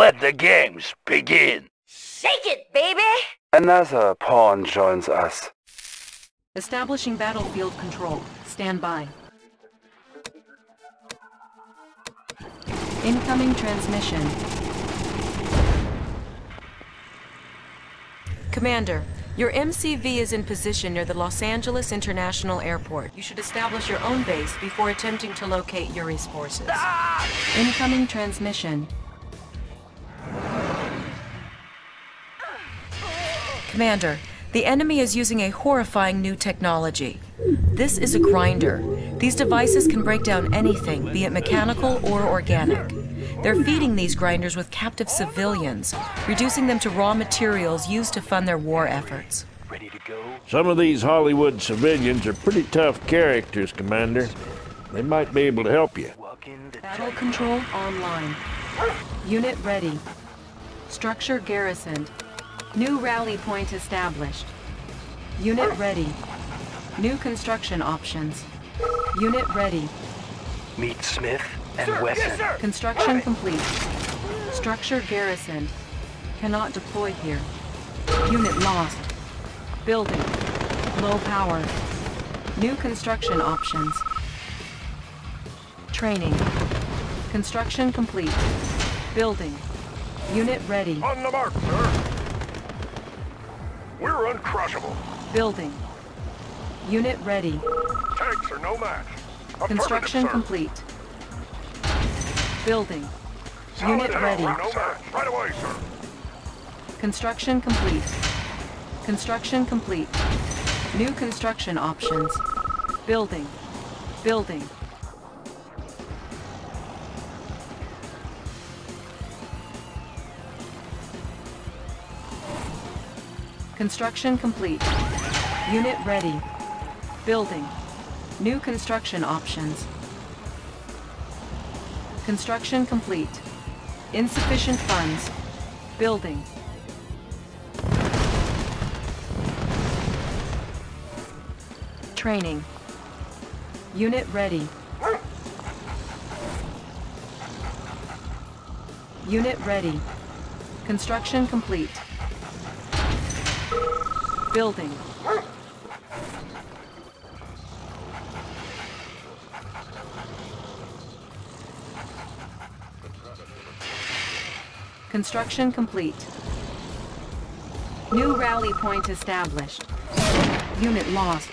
Let the games begin! Shake it, baby! Another pawn joins us. Establishing battlefield control. Stand by. Incoming transmission. Commander, your MCV is in position near the Los Angeles International Airport. You should establish your own base before attempting to locate Yuri's forces. Ah! Incoming transmission. Commander, the enemy is using a horrifying new technology. This is a grinder. These devices can break down anything, be it mechanical or organic. They're feeding these grinders with captive civilians, reducing them to raw materials used to fund their war efforts. Ready to go? Some of these Hollywood civilians are pretty tough characters, Commander. They might be able to help you. Battle control online. Unit ready. Structure garrisoned. New rally point established. Unit ready. New construction options. Unit ready. Meet Smith and Weston. Yes, construction complete. Structure garrisoned. Cannot deploy here. Unit lost. Building. Low power. New construction options. Training. Construction complete. Building. Unit ready. On the mark, sir. We're uncrushable. Building. Unit ready. Tanks are no match. Construction complete. Building. Unit ready. No match. Right away, sir. Construction complete. Construction complete. New construction options. Building. Building. Construction complete. Unit ready. Building. New construction options. Construction complete. Insufficient funds. Building. Training. Unit ready. Unit ready. Construction complete. Building. Construction complete. New rally point established. Unit lost.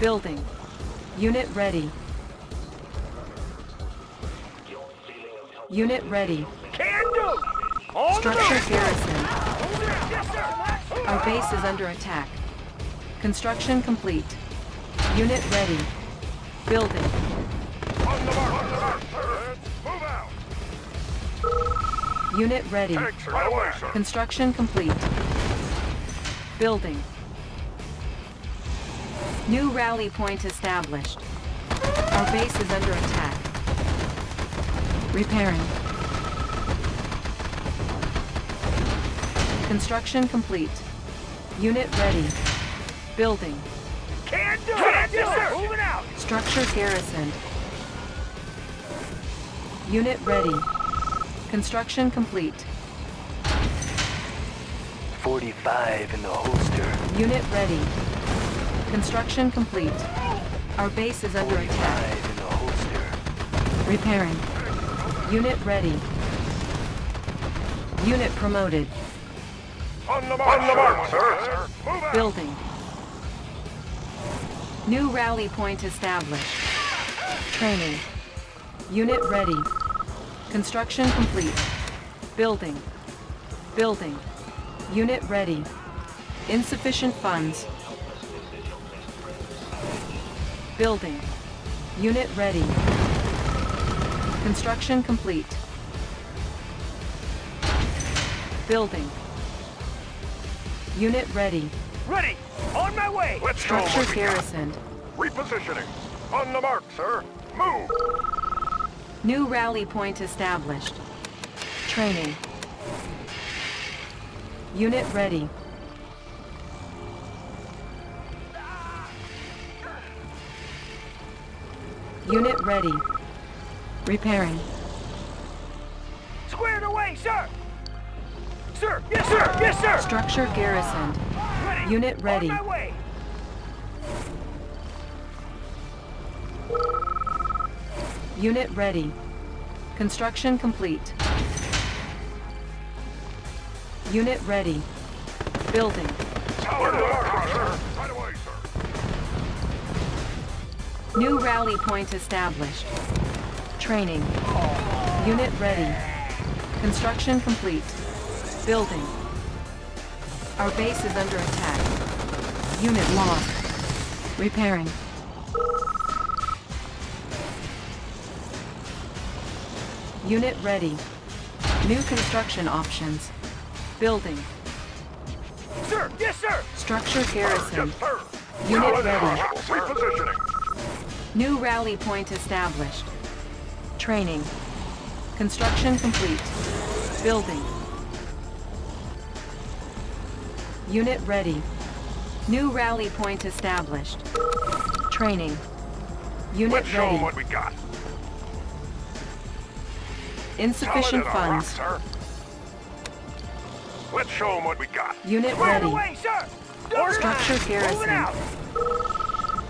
Building. Unit ready. Unit ready. Can do! Structure garrison. Our base is under attack. Construction complete. Unit ready. Building. On the mark, on the mark. Move out. Unit ready. Construction complete. Building. New rally point established. Our base is under attack. Repairing. Construction complete. Unit ready. Building. Can't do it! Can't do it! Moving out! Structure garrisoned. Unit ready. Construction complete. 45 in the holster. Unit ready. Construction complete. Our base is under attack. 45 in the holster. Repairing. Unit ready. Unit promoted. On the mark, sir. Building. New rally point established. Training. Unit ready. Construction complete. Building. Building. Unit ready. Insufficient funds. Building. Unit ready. Construction complete. Building. Unit ready. Ready! On my way! Let's go! Structure garrisoned. Repositioning. On the mark, sir. Move! New rally point established. Training. Unit ready. Unit ready. Repairing. Squared away, sir! Sir! Yes, sir! Yes, sir! Structure garrisoned. Ready. Unit ready. On my way. Unit ready. Construction complete. Unit ready. Building. Tower construction. Right away, sir. New rally point established. Training. Unit ready. Construction complete. Building. Our base is under attack. Unit lost. Repairing. Unit ready. New construction options. Building. Sir! Yes, sir! Structure garrison. Yes, sir. Unit ready. Repositioning. New rally point established. Training. Construction complete. Building. Unit ready. New rally point established. Training. Unit ready. Let's show them what we got. Insufficient funds. Rock, let's show them what we got. Unit squared ready. Away, sir. Structure garrison. Out.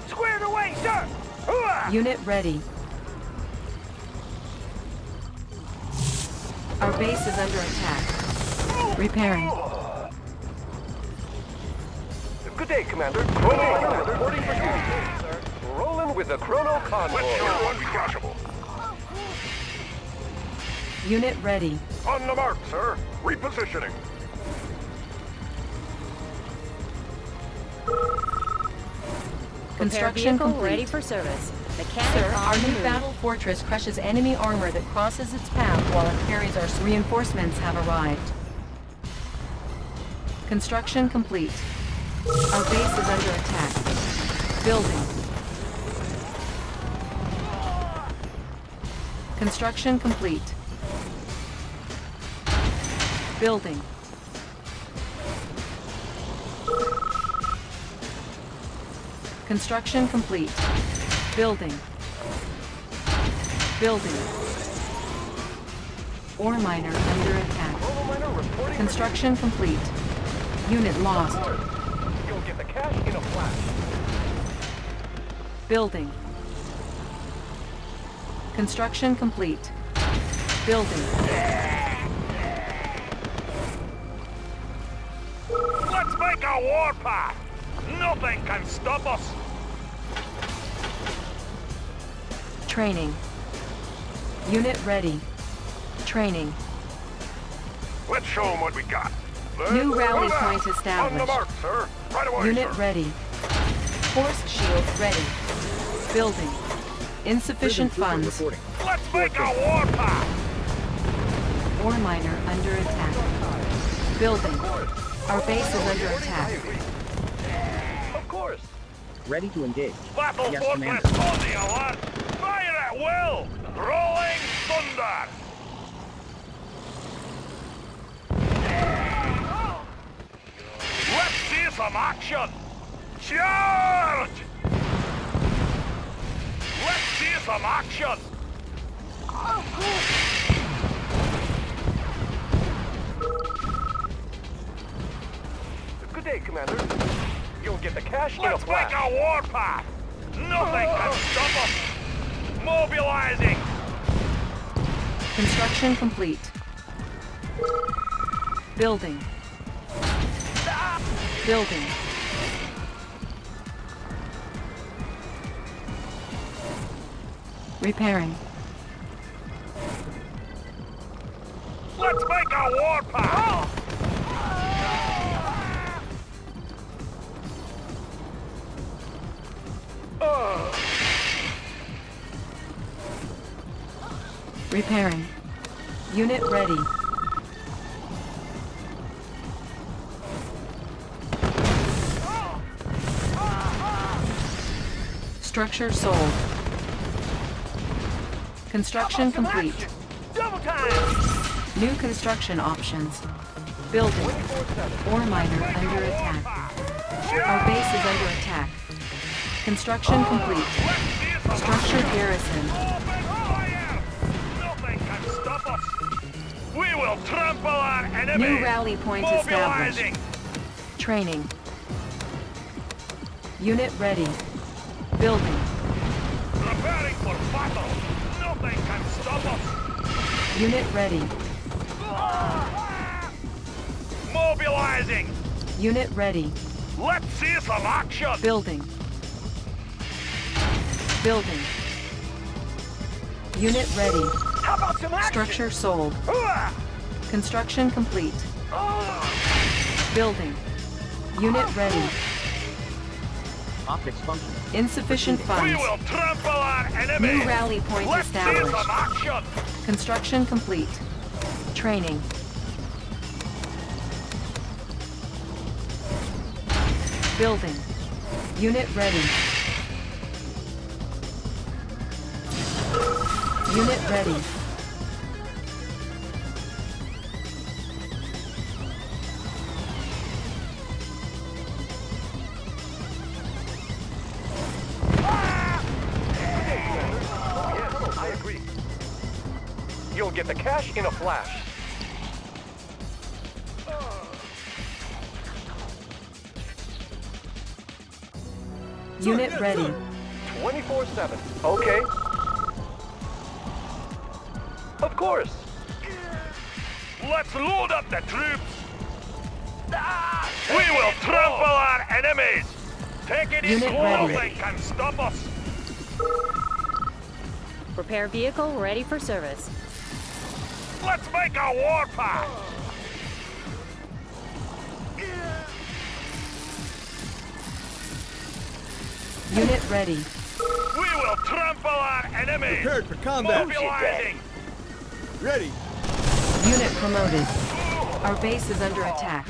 Squared away, sir. Unit ready. Our base is under attack. Repairing. Good day, Commander. Chrono Cannon reporting for duty. Rolling with the Chrono Cannon. Let's show them what we got. Unit ready. On the mark, sir. Repositioning. Construction complete. Ready for service. Sir, our new battle fortress crushes enemy armor that crosses its path while it carries our reinforcements have arrived. Construction complete. Our base is under attack. Building. Construction complete. Building. Construction complete. Building. Building. Ore miner under attack. Construction complete. Unit lost. You'll get the cash in a flash. Building. Construction complete. Building. Make a warpath! Nothing can stop us! Training. Unit ready. Training. Let's show them what we got. New rally point established. On the mark, sir. Right away, unit ready. Force shield ready. Building. Insufficient funds. Let's make a warpath! Ore miner under attack. Building. Our base is under attack. Of course. Ready to engage. Battle yes, Commander. Fire at will! Rolling thunder! Let's see some action! Charge! Let's see some action! Oh, cool. Good day, Commander. You'll get the cash. Let's make a warpath. Nothing can stop us. Mobilizing. Construction complete. Building. Stop. Building. Repairing. Let's make a warpath. Oh. Repairing. Unit ready. Structure sold. Construction complete. Double time! New construction options. Building. Ore miner under attack. Our base is under attack. Construction complete. Structure garrison. will trample our enemy. New rally points established. Training. Unit ready. Building. Preparing for battle. Nothing can stop us. Unit ready. Mobilizing. Unit ready. Let's see some action. Building. Building. Unit ready. How about some action? Structure sold. Construction complete. Building. Unit ready. Optics function. Insufficient funds. We will trample our enemy. New rally points established. Let's see some action. Construction complete. Training. Building. Unit ready. Unit ready. I agree. You'll get the cash in a flash. Unit ready. 24/7. Okay. Of course. Let's load up the troops. We will trample our enemies. Take it in slow. They can stop us. Repair vehicle ready for service. Let's make a warpath. Unit ready. We will trample our enemies. Prepared for combat. Mobilizing. Ready. Unit promoted. Our base is under attack.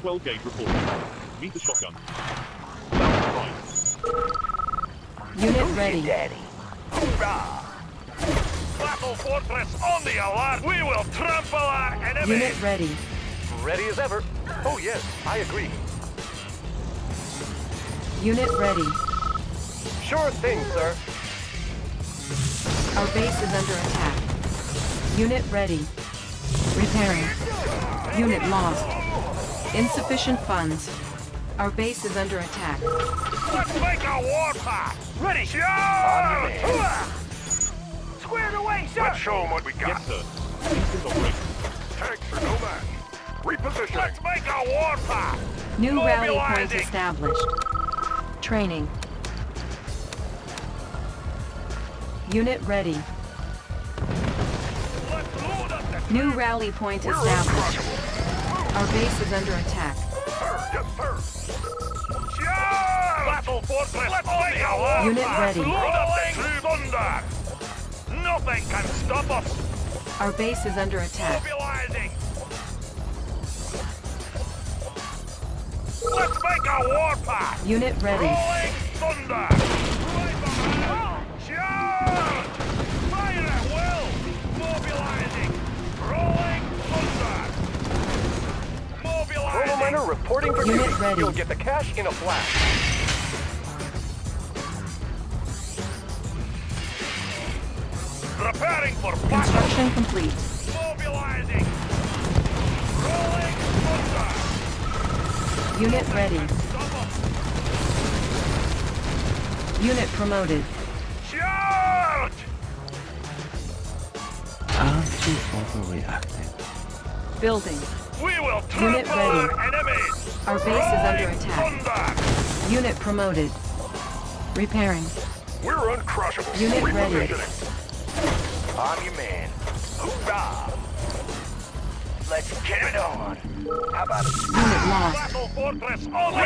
12 gauge reporting. Meet the shotgun. Unit ready. Battle fortress on the alert. We will trample our enemies. Unit ready. Ready as ever. Oh yes, I agree. Unit ready. Sure thing, sir. Our base is under attack. Unit ready. Repairing. Unit lost. Insufficient funds. Our base is under attack. Let's make a warpath. Ready. Squared away, sir. Let's show them what we got. Yes, sir. Tanks for no man. Reposition. Let's make a warpath. New rally points established. Training. Unit ready. New rally point established. Our base is under attack. Battle fortress. Unit ready. Nothing can stop us. Our base is under attack. Let's make a warpath! Unit ready. Rolling thunder! Charge! Fire at will! Mobilizing! Rolling thunder! Mobilizing! Chronometer reporting for unit ready. You'll get the cash in a flash. Preparing for battle! Construction complete. Mobilizing! Rolling thunder! Unit ready. Unit promoted. Charge! Aren't you overreacting? Building. We will unit ready. Enemies. Our base is under attack. Combat. Unit promoted. Repairing. We're uncrushable. Unit ready. I'm your man. Hoorah! Let's get it on. How about it? Unit lost. Battle fortress all the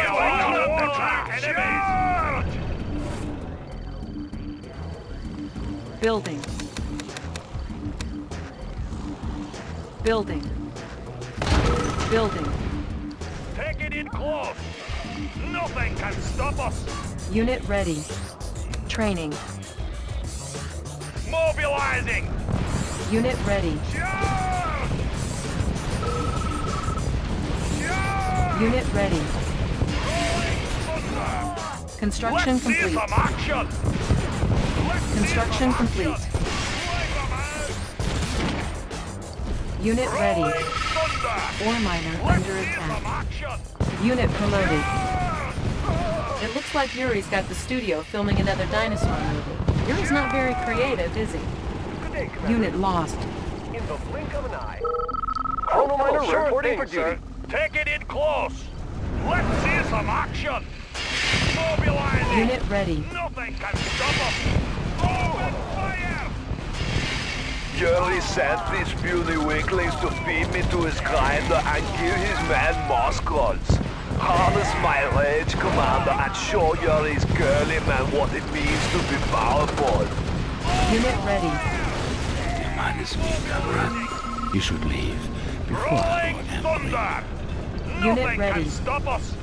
track enemies. Building. Building. Building. Take it in close. Nothing can stop us. Unit ready. Training. Mobilizing. Unit ready. Unit ready. Construction complete. Construction complete. Unit ready. Ore miner under attack. Unit promoted. It looks like Yuri's got the studio filming another dinosaur movie. Yuri's not very creative, is he? Unit lost. In the blink of an eye. Chrono miner reporting for duty. Take it in close. Let's see some action. Mobilizing. Unit ready. Nothing can stop us. Open fire! Yuri sent these puny weaklings to feed me to his grinder and kill his man Moskrolls. Harness my rage, Commander, and show Yuri's girly man what it means to be powerful. Unit ready. You minus me, Comrade. You should leave before I am. Unit ready. Can stop us.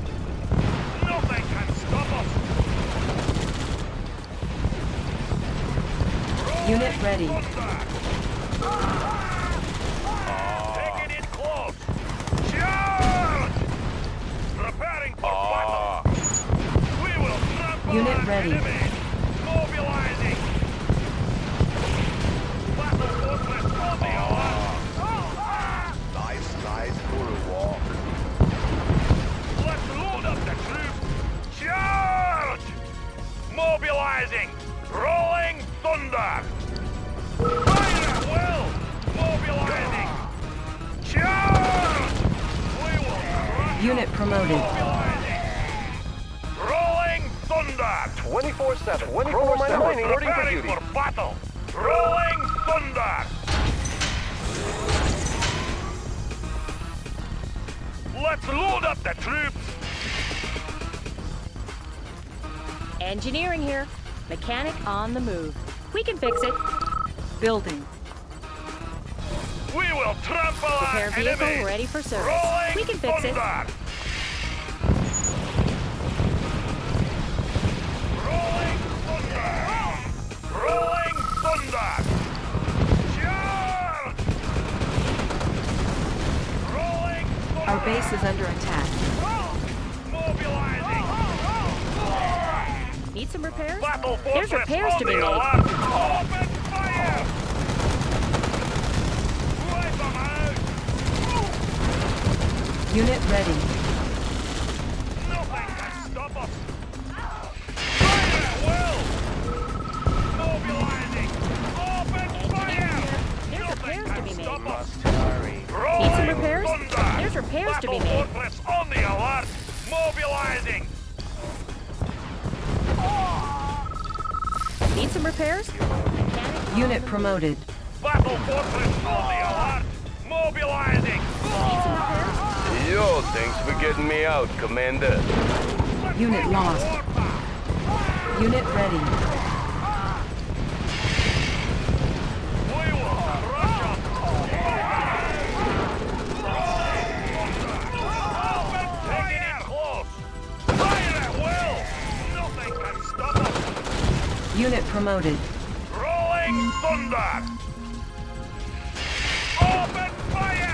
Nothing can stop us. Unit ready. Take it in close. Charge! Preparing for battle. We will trample on enemy. Mobilizing. Battle fortress on the island. Nice guys for a walk. Let's load up the troops. Charge! Mobilizing. Rolling thunder. Unit promoted. Rolling thunder. 24/7. 24/7. Ready for battle. Rolling thunder. Let's load up the troops. Engineering here. Mechanic on the move. We can fix it. Building. We will trample our enemy. Prepare vehicle ready for service. Rolling we can fix thunder. It. Rolling thunder. Rolling thunder. Charge. Rolling thunder. Our base is under attack. Mobilizing. Need some repairs? There's repairs to be made. Open fire. Unit ready. Nothing can stop us. Fire at will. Mobilizing. Open fire. There's repairs to be made. Need some repairs? There's repairs to be made. Fortress on the alert. Mobilizing. Need some repairs? Unit promoted. Battle fortress on the alert. Mobilizing. Need some repairs? Yo, thanks for getting me out, Commander. Unit lost. Unit ready. We will rush up. Take it in close. Fire at will. Nothing can stop us. Unit promoted. Rolling thunder. Open fire.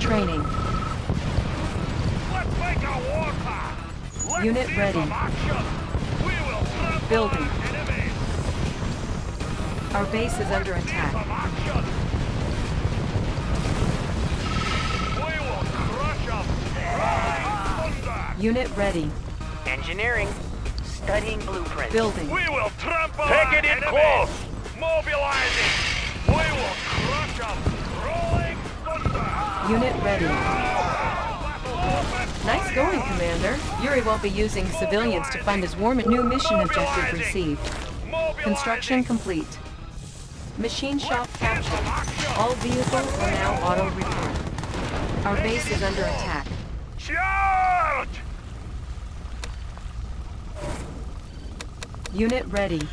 Training. Let's make a war path. Unit ready. We will building. Our base is under attack. We will crush up. Unit ready. Engineering. Studying blueprints. Building. We will trample. Take it in close. Mobilizing. We will crush up. Unit ready. Nice going, Commander. Yuri won't be using civilians to fund his war. New mission objective received. Construction complete. Machine shop captured. All vehicles are now auto-repaired. Our base is under attack. Charge! Unit ready.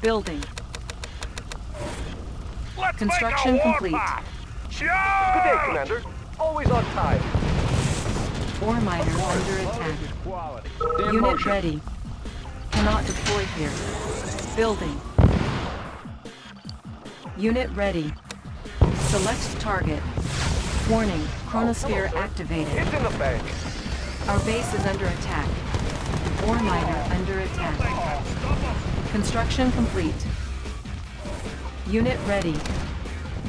Building. Construction complete. Good day, Commander. Always on time. Ore miner under attack. Unit ready. Cannot deploy here. Building. Unit ready. Select target. Warning, Chronosphere activated. It's in the bank. Our base is under attack. Ore miner under attack. Construction complete. Unit ready.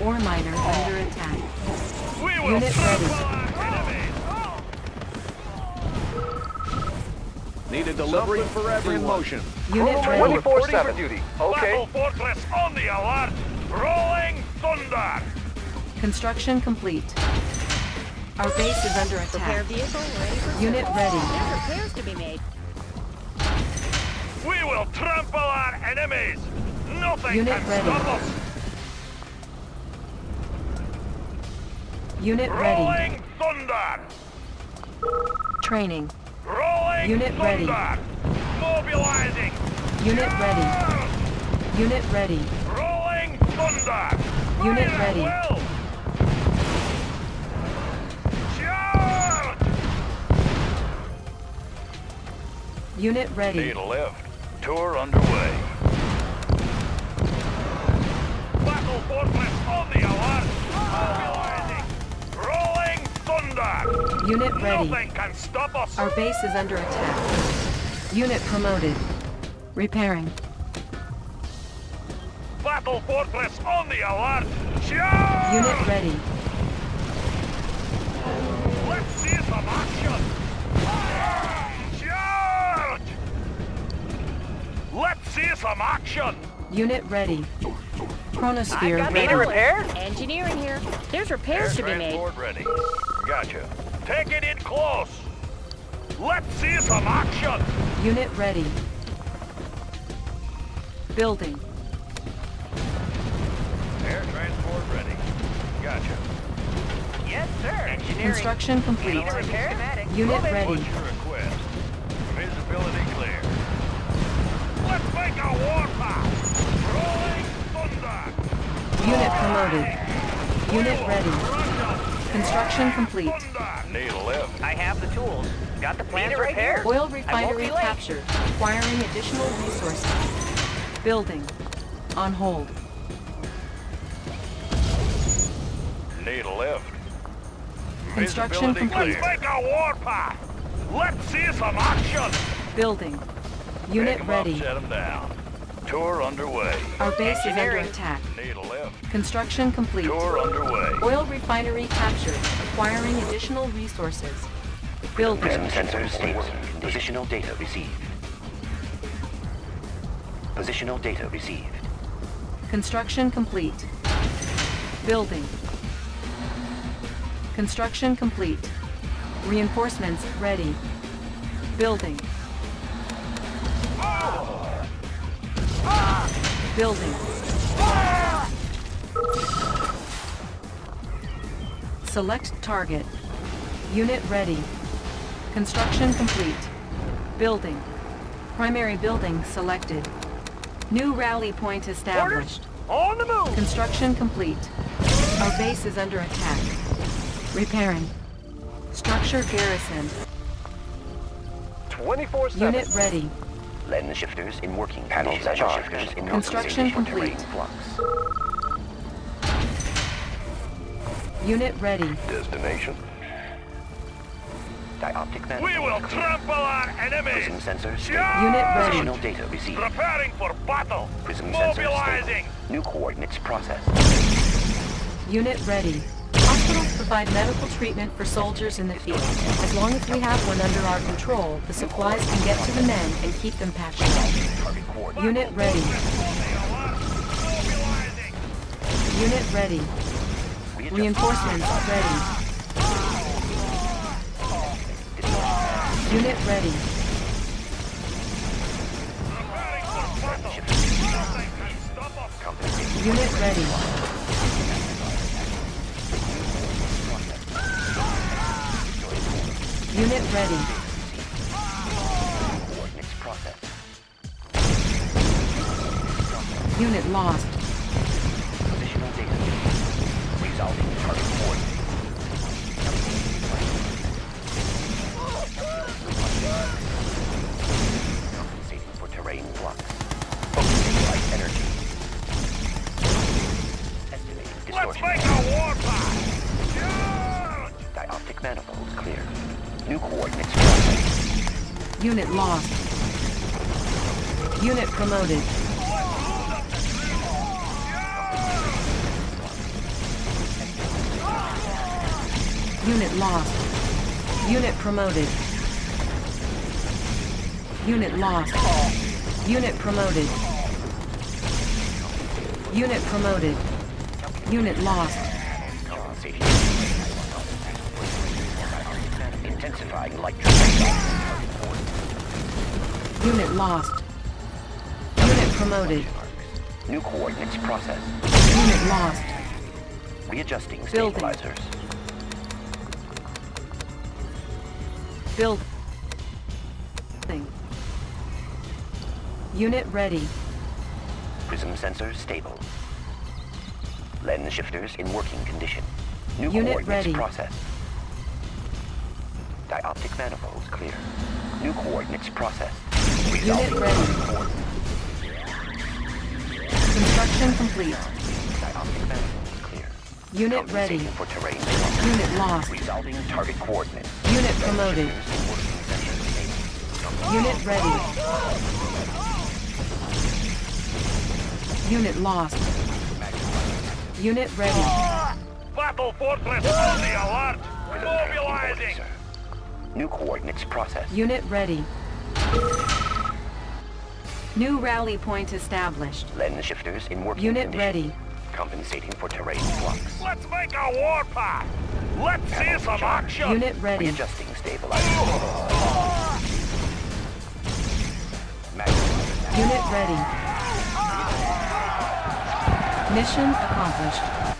Ore miner under attack. Unit ready. Need a delivery for every motion. Unit ready. 24/7 duty. Okay. Battle Fortress on the alert. Rolling thunder. Construction complete. Our base is under attack. Prepare vehicle ready for unit ready. There's repairs to be made. We will trample our enemies. Nothing unit can ready. Stop us. Unit ready. Rolling thunder. Training. Rolling unit thunder. Ready. Mobilizing. Unit yeah! ready. Unit ready. Rolling thunder. Unit Fire ready. Will. Unit ready. Need a lift. Tour underway. Battle Fortress on the alert. Mobilizing. Rolling thunder. Unit ready. Nothing can stop us. Our base is under attack. Unit promoted. Repairing. Battle Fortress on the alert. Charge! Unit ready. Let's see some action. Let's see some action! Unit ready. Chronosphere ready. Need a repair? Engineer in here. There's repairs to be made. Transport ready. Gotcha. Take it in close. Let's see some action! Unit ready. Building. Air transport ready. Gotcha. Yes, sir. Engineering. Construction complete. Need a repair? Unit ready. What's your request? Visibility clear. Let's make a warpath! Rolling thunder! Unit promoted. Unit ready. Construction complete. Need a lift. I have the tools. Got the plan to repair. Oil refinery captured. Acquiring additional resources. Building. On hold. Need a lift. Construction complete. Let's make a warpath! Let's see some action! Building. Unit ready. Up, set them down. Tour underway. Our base is under attack. Need a lift. Construction complete. Tour underway. Oil refinery captured. Acquiring additional resources. Building. Present sensor states. Positional data received. Positional data received. Construction complete. Building. Construction complete. Reinforcements ready. Building. Building. Select target. Unit ready. Construction complete. Building. Primary building selected. New rally point established. On the move. Construction complete. Our base is under attack. Repairing. Structure garrison. 24/7. Unit ready. Lens shifters in working panels. Shifters in construction complete. Unit ready. Destination. Dioptic man. We will trample our enemies. Prism sensors. Unit ready. Additional data received. Preparing for battle. Prism mobilizing. Sensors. New coordinates processed. Unit ready. Hospitals provide medical treatment for soldiers in the field. As long as we have one under our control, the supplies can get to the men and keep them patched up. Unit ready. Unit ready. Reinforcements ready. Unit ready. Unit ready. Unit ready. Unit ready. Unit lost. Additional data. Resolving target coordinates. Compensating for terrain flux. Focusing light energy. Estimating distortion. Let's make a warpath! Dioptic manifolds clear. New coordinates. Unit lost. Unit promoted. Unit lost. Unit promoted. Unit lost. Unit promoted. Unit promoted. Unit lost. Intensifying light. Unit lost. Unit promoted. New coordinates processed. Unit lost. Readjusting stabilizers. Building. Unit ready. Prism sensor stable. Lens shifters in working condition. New coordinates processed. Dioptic manifolds clear. New coordinates processed. Unit ready. Construction complete. Dioptic manifolds clear. Unit ready. For terrain. Unit lost. Resolving target coordinates. Unit promoted. Unit ready. Unit lost. Unit ready. Battle Fortress on the alert! Mobilizing! New coordinates processed. Unit ready. New rally point established. Lens shifters in working condition. Unit ready. Compensating for terrain flux. Let's make a warpath! Let's see some action! Unit ready. Adjusting stabilizer. Unit ready. Mission accomplished.